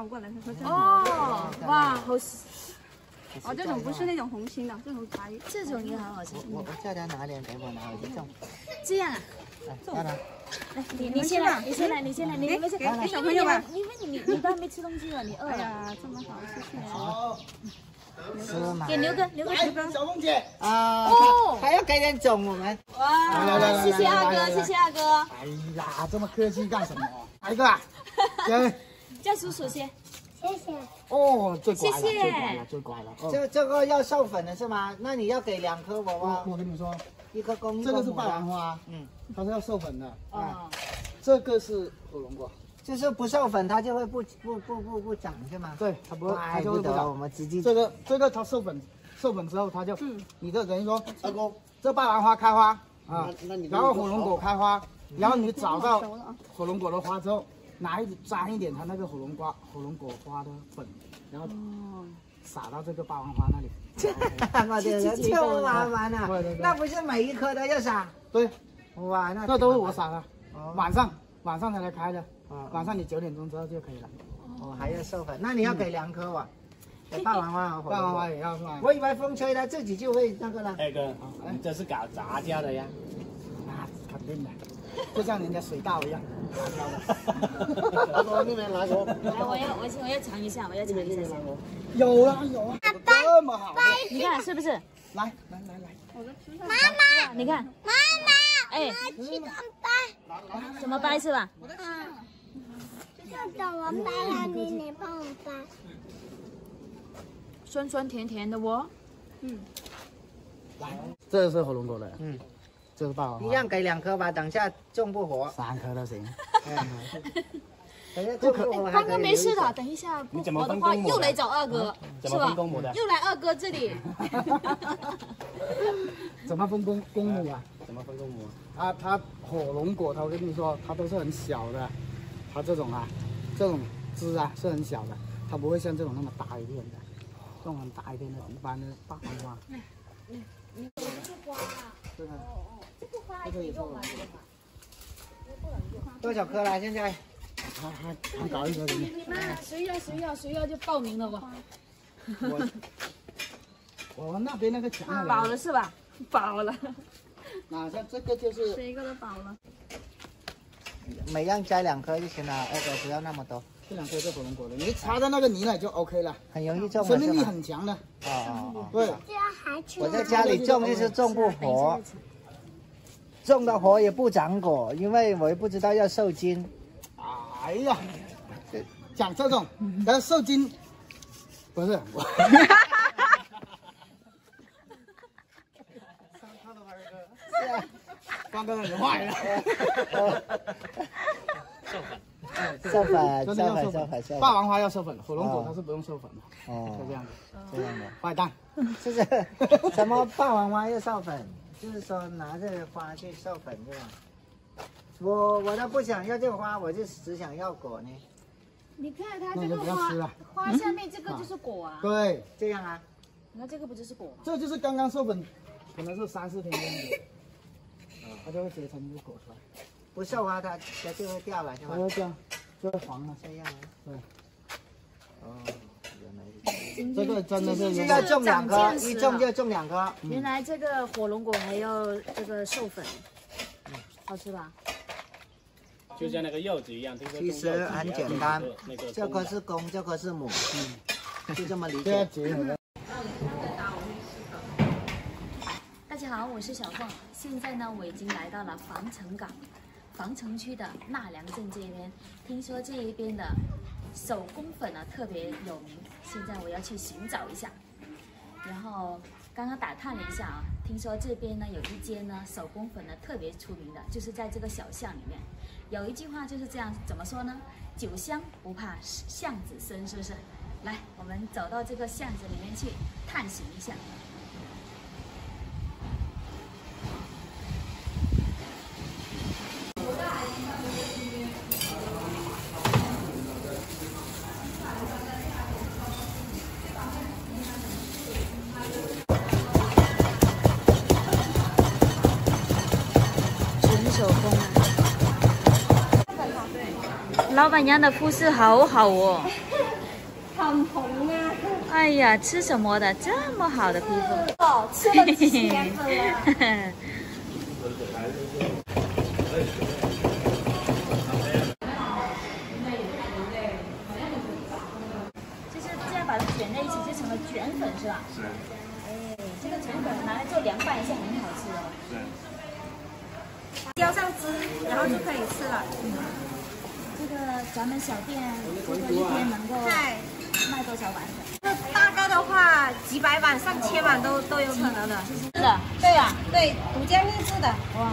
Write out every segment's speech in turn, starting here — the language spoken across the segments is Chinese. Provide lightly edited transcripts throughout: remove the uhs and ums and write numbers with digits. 让我过来，他说这种哦，哇，好，哦，这种不是那种红心的，这种白，这种也很好吃。我叫他拿点给我拿，我就种。这样啊，来，拿拿。来，你先来，你先来，你先来，你们先给小朋友吧。因为你爸没吃东西了，你饿了。哎呀，这么好吃，谢谢。好。 给牛哥，小凤姐啊，还要给点种我们。哇，谢谢二哥，谢谢二哥。哎呀，这么客气干什么？哪一个啊？叫叔叔先。谢谢。哦，最乖了，最乖了，最乖了。这个要授粉的是吗？那你要给2颗娃娃。我跟你说，1颗公。这个是霸王花，嗯，它是要授粉的啊。这个是火龙果。 就是不授粉，它就会不长，是吗？对，它不会，它就会不长。我们直接这个它授粉之后，它就你的人说二哥，这霸王花开花啊，然后火龙果开花，然后你找到火龙果的花之后，拿沾一点它那个火龙果花的粉，然后撒到这个霸王花那里。我的人就玩完了，那不是每一颗都要撒？对，哇，那都是我撒的，晚上才来开的。 晚上你9点钟之后就可以了。哦，还要授粉，那你要给2颗哇，霸王花和火龙果。霸王花也要是吧？我以为风吹它自己就会那个了。二哥，你这是搞杂家的呀？那肯定的，就像人家水稻一样。来，那边拿我。来，我要尝一下，我要尝一下。有啊，这么好，你看是不是？来，我的吃上。妈妈，你看，妈妈，哎，去干掰。怎么掰是吧？ 我掰了，你帮我掰。酸酸甜甜的哦。嗯。来，这是火龙果的。嗯。这是霸王花。一样给2颗吧，等下种不活。3颗都行。不可，刚刚没事的，等一下不活的话又来找二哥，是吧？又来二哥这里。怎么分公母啊？怎么分公母啊？它火龙果，我跟你说，它都是很小的。 它这种啊，这种枝啊是很小的，它不会像这种那么大一片的，这种很大一片的一般的霸王花。这个花啊，这个这个也够了。多少颗了？现在？还搞一个。你们谁要就报名了我那边那个墙。饱了是吧？饱了。那像这个就是。谁一个都饱了。 每样摘2颗就行了，二哥不要那么多。这2颗是火龙果的，你插到那个泥了就 OK 了，很容易种。生命力很强的。哦，对。我在家里种就是种不活，种的活也不长果，因为我也不知道要受精。哎呀，讲这种，然后受精，不是。是啊。 光哥，你坏了！授粉，霸王花要授粉，火龙果它是不用授粉的。哦，就这样的，坏蛋，就是什么霸王花要授粉，就是说拿这个花去授粉是吧？我都不想要这个花，我就只想要果呢。你看它这个花下面这个就是果啊。对，这样啊，那这个不就是果吗？这就是刚刚授粉，可能是3、4天的。 它就会结成一个果出来，不授花它就会掉了，是吧？它这样，就会黄了，这样。对。哦，原来这个真的是要种2颗，一种就种2颗。原来这个火龙果还要这个授粉，好吃吧？就像那个柚子一样，其实很简单，这颗是公，这颗是母，就这么理解。大家好，我是小凤。 现在呢，我已经来到了防城港，防城区的纳凉镇这边。听说这一边的手工粉呢特别有名，现在我要去寻找一下。然后刚刚打探了一下啊，听说这边呢有一间呢手工粉呢特别出名的，就是在这个小巷里面。有一句话就是这样，怎么说呢？酒香不怕巷子深，是不是？来，我们走到这个巷子里面去探寻一下。 老板娘的肤色好好哦。很红啊！哎呀，吃什么的？这么好的皮肤，哦，吃了几天了。就是这样把它卷在一起，就成了卷粉是吧？是。哎，这个卷粉拿来做凉拌一下，很好吃哦。是。浇上汁，然后就可以吃了。嗯， 这个咱们小店，这个一天能够卖多少碗粉？这大概的话，几百碗、上千碗都有可能的。是的，对啊，对，独家秘制的。哇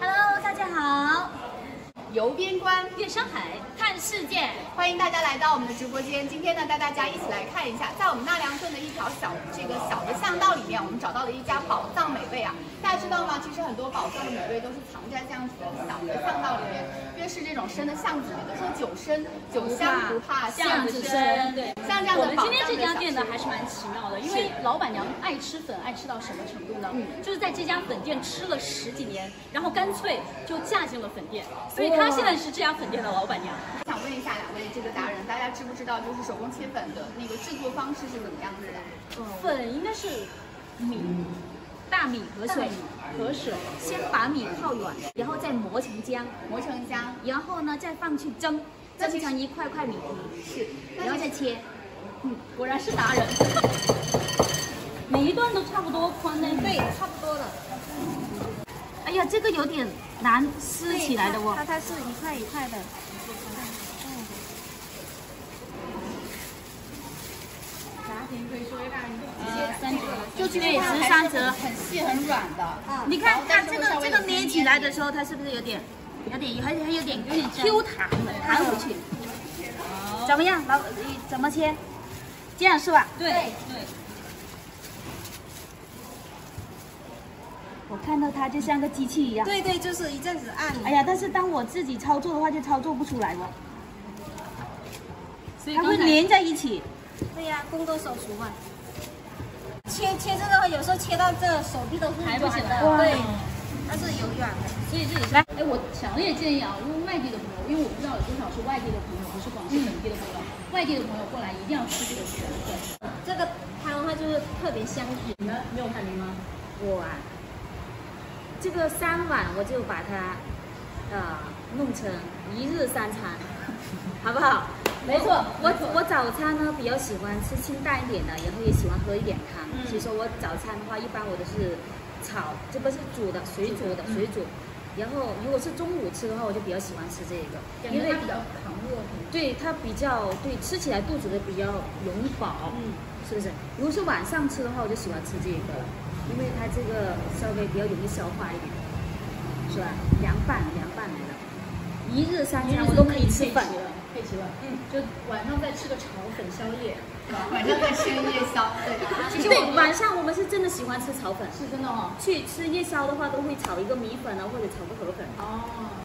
！Hello， 大家好，游边关，遍上海，看世界。 欢迎大家来到我们的直播间。今天呢，带大家一起来看一下，在我们纳凉镇的一条小的巷道里面，我们找到了一家宝藏美味啊！大家知道吗？其实很多宝藏的美味都是藏在这样子的小的巷道里面，越是这种深的巷子里面，说酒深酒香不怕巷子深，对，像这样的宝藏。我们今天这家店呢，还是蛮奇妙的，因为老板娘爱吃粉，爱吃到什么程度呢？就是在这家粉店吃了10几年，然后干脆就嫁进了粉店，所以她现在是这家粉店的老板娘。想问一下两位。 这个达人，大家知不知道就是手工切粉的那个制作方式是怎么样子的？粉应该是米、大米和水，先把米泡软，然后再磨成浆，然后呢再放去蒸，蒸成一块块米皮，然后再切。嗯，果然是达人，每一段都差不多宽呢。对，差不多了。哎呀，这个有点难撕起来的哦，它是一块一块的。 就3折，很细很软的。你看它这个捏起来的时候，它是不是有点，还有点 Q 弹回去？怎么样，老你怎么切？这样是吧？对对。我看到它就像个机器一样。对对，就是一阵子按。哎呀，但是当我自己操作的话，就操作不出来了。它会连在一起。 对呀、工多手熟嘛。切这个，有时候切到这手臂都是抬不起来的，对，它是有软的。所以这里来，哎，我强烈建议啊，如果外地的朋友，因为我不知道有多少是外地的朋友，不是广西本地的朋友，外地的朋友过来一定要吃这个卷粉。这个汤的话就是特别香甜。你们没有看明吗？我啊，这个3碗我就把它弄成1日3餐，好不好？ 没错，我早餐呢比较喜欢吃清淡一点的，然后也喜欢喝一点汤。所以说我早餐的话，一般我都是炒，这个是煮的，水煮。然后如果是中午吃的话，我就比较喜欢吃这个，因为它比较扛饿。对，它比较对，吃起来肚子比较容饱，是不是？如果是晚上吃的话，我就喜欢吃这个了，因为它这个稍微比较容易消化一点，是吧？凉拌来的，1日3餐我都可以吃饭。 佩奇了，就晚上再吃个炒粉宵夜，晚上再吃夜宵，对。对，晚上我们是真的喜欢吃炒粉，是真的哦。去吃夜宵的话，都会炒一个米粉啊，或者炒个河粉。哦。